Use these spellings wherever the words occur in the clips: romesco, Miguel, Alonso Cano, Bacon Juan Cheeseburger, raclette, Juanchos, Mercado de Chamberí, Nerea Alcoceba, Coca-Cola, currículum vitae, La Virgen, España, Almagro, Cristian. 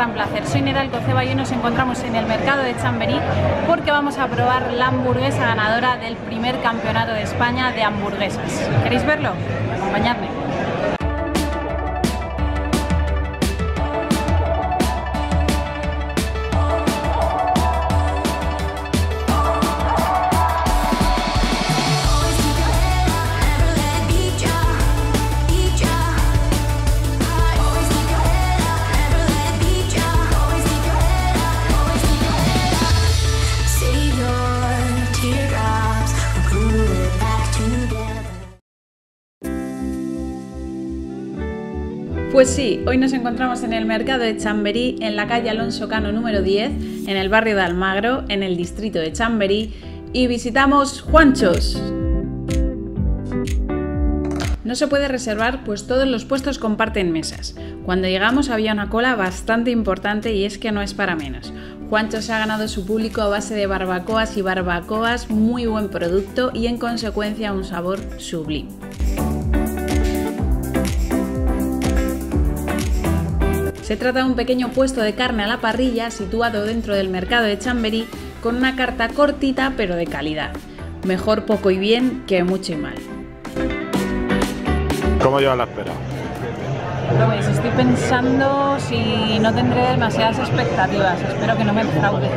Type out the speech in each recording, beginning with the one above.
gran placer. Soy Nerea Alcoceba y hoy nos encontramos en el Mercado de Chamberí porque vamos a probar la hamburguesa ganadora del primer campeonato de España de hamburguesas. ¿Queréis verlo? Acompañadme. Pues sí, hoy nos encontramos en el Mercado de Chamberí, en la calle Alonso Cano número 10, en el barrio de Almagro, en el distrito de Chamberí, y visitamos Juanchos. No se puede reservar, pues todos los puestos comparten mesas. Cuando llegamos había una cola bastante importante y es que no es para menos. Juanchos ha ganado su público a base de barbacoas y barbacoas, muy buen producto y en consecuencia un sabor sublime. Se trata de un pequeño puesto de carne a la parrilla situado dentro del Mercado de Chamberí con una carta cortita pero de calidad. Mejor poco y bien que mucho y mal. ¿Cómo lleva la espera? Lo veis, estoy pensando si no tendré demasiadas expectativas, espero que no me fraude.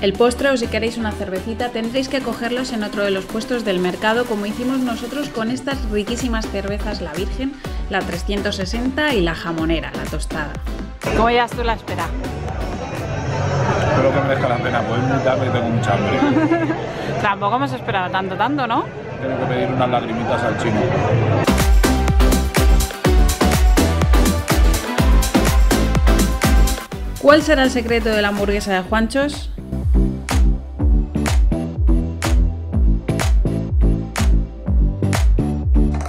El postre o si queréis una cervecita tendréis que cogerlos en otro de los puestos del mercado como hicimos nosotros con estas riquísimas cervezas La Virgen, la 360 y la jamonera, la tostada. ¿Cómo llevas tú la espera? Espero que merezca la pena, pues es muy tarde y tengo mucha hambre. Tampoco hemos esperado tanto, ¿no? Tengo que pedir unas lagrimitas al chino. ¿Cuál será el secreto de la hamburguesa de Juanchos?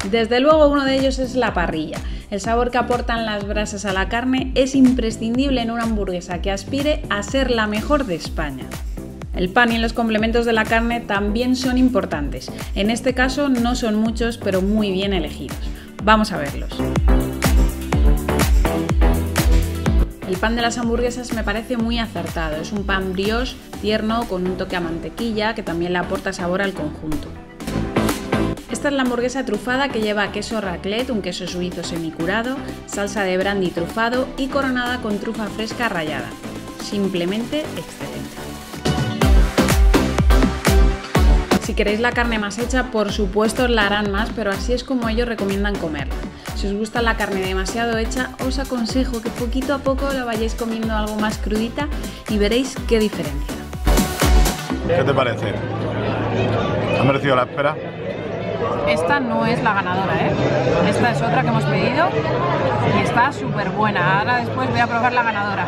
Desde luego uno de ellos es la parrilla. El sabor que aportan las brasas a la carne es imprescindible en una hamburguesa que aspire a ser la mejor de España. El pan y los complementos de la carne también son importantes. En este caso no son muchos, pero muy bien elegidos. Vamos a verlos. El pan de las hamburguesas me parece muy acertado. Es un pan brioche, tierno, con un toque a mantequilla que también le aporta sabor al conjunto. Esta es la hamburguesa trufada que lleva queso raclette, un queso suizo semicurado, salsa de brandy trufado y coronada con trufa fresca rallada. Simplemente excelente. Si queréis la carne más hecha, por supuesto la harán más, pero así es como ellos recomiendan comerla. Si os gusta la carne demasiado hecha, os aconsejo que poquito a poco la vayáis comiendo algo más crudita y veréis qué diferencia. ¿Qué te parece? ¿Ha merecido la espera? Esta no es la ganadora, ¿eh? Esta es otra que hemos pedido y está súper buena. Ahora después voy a probar la ganadora.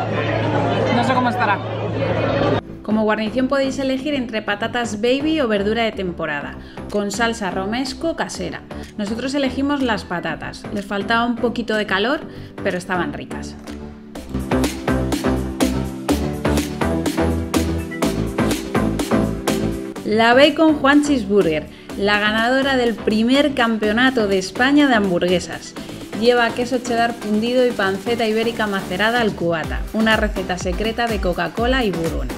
No sé cómo estará. Como guarnición podéis elegir entre patatas baby o verdura de temporada, con salsa romesco casera. Nosotros elegimos las patatas. Les faltaba un poquito de calor, pero estaban ricas. La Bacon Juan Cheeseburger, la ganadora del primer campeonato de España de hamburguesas. Lleva queso cheddar fundido y panceta ibérica macerada al cubata, una receta secreta de Coca-Cola y bourbon.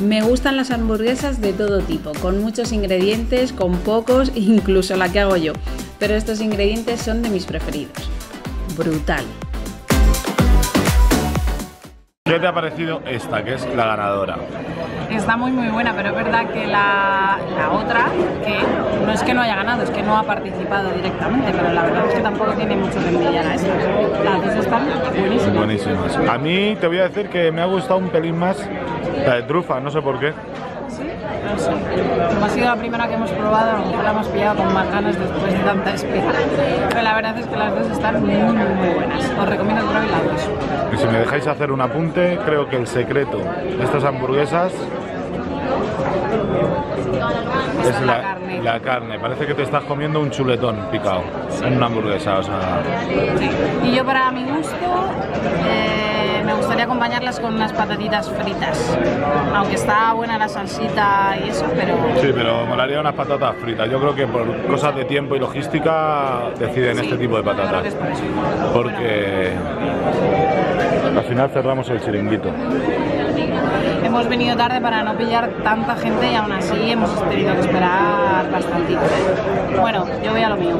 Me gustan las hamburguesas de todo tipo, con muchos ingredientes, con pocos, incluso la que hago yo, pero estos ingredientes son de mis preferidos. Brutal. ¿Qué te ha parecido esta, que es la ganadora? Está muy buena, pero es verdad que la otra, que no es que no haya ganado, es que no ha participado directamente, pero la verdad es que tampoco tiene mucho que envidiar a esta. Las dos están buenísimas. A mí te voy a decir que me ha gustado un pelín más la de trufa, no sé por qué. Sí, no sé. Como ha sido la primera que hemos probado, a lo mejor la hemos pillado con más ganas después de tanta espera. Pero la verdad es que las dos están muy buenas. Os recomiendo que probéis las dos. Y si me dejáis hacer un apunte, creo que el secreto de estas hamburguesas es la carne. Parece que te estás comiendo un chuletón picado en una hamburguesa, o sea... Sí. Y yo, para mi gusto, me gustaría acompañarlas con unas patatitas fritas, aunque está buena la salsita y eso, pero... Sí, pero molaría unas patatas fritas. Yo creo que por cosas de tiempo y logística deciden este tipo de patatas, porque al final cerramos el chiringuito. Hemos venido tarde para no pillar tanta gente y aún así hemos tenido que esperar bastantito. Bueno, yo voy a lo mío.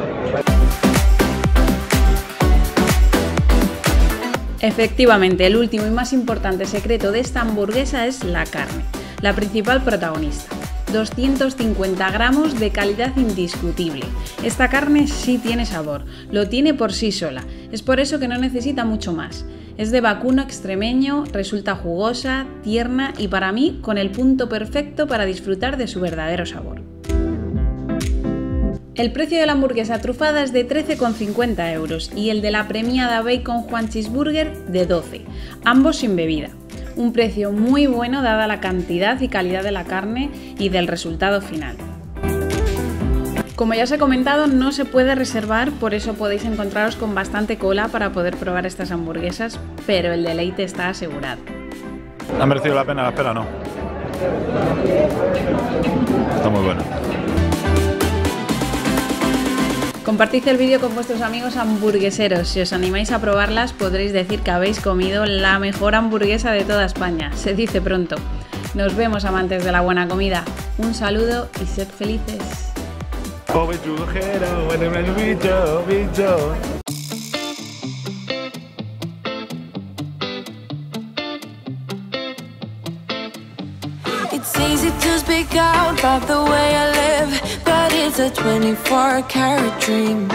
Efectivamente, el último y más importante secreto de esta hamburguesa es la carne, la principal protagonista. 250 gramos de calidad indiscutible. Esta carne sí tiene sabor, lo tiene por sí sola, es por eso que no necesita mucho más. Es de vacuno extremeño, resulta jugosa, tierna y para mí con el punto perfecto para disfrutar de su verdadero sabor. El precio de la hamburguesa trufada es de 13,50 euros y el de la premiada Bacon Juan Cheeseburger de 12, ambos sin bebida. Un precio muy bueno dada la cantidad y calidad de la carne y del resultado final. Como ya os he comentado, no se puede reservar, por eso podéis encontraros con bastante cola para poder probar estas hamburguesas, pero el deleite está asegurado. ¿Ha merecido la pena la espera o no? Está muy bueno. Compartid el vídeo con vuestros amigos hamburgueseros. Si os animáis a probarlas, podréis decir que habéis comido la mejor hamburguesa de toda España. Se dice pronto. Nos vemos, amantes de la buena comida. Un saludo y sed felices. It's easy to speak out about the way I live, but it's a 24-karat dream.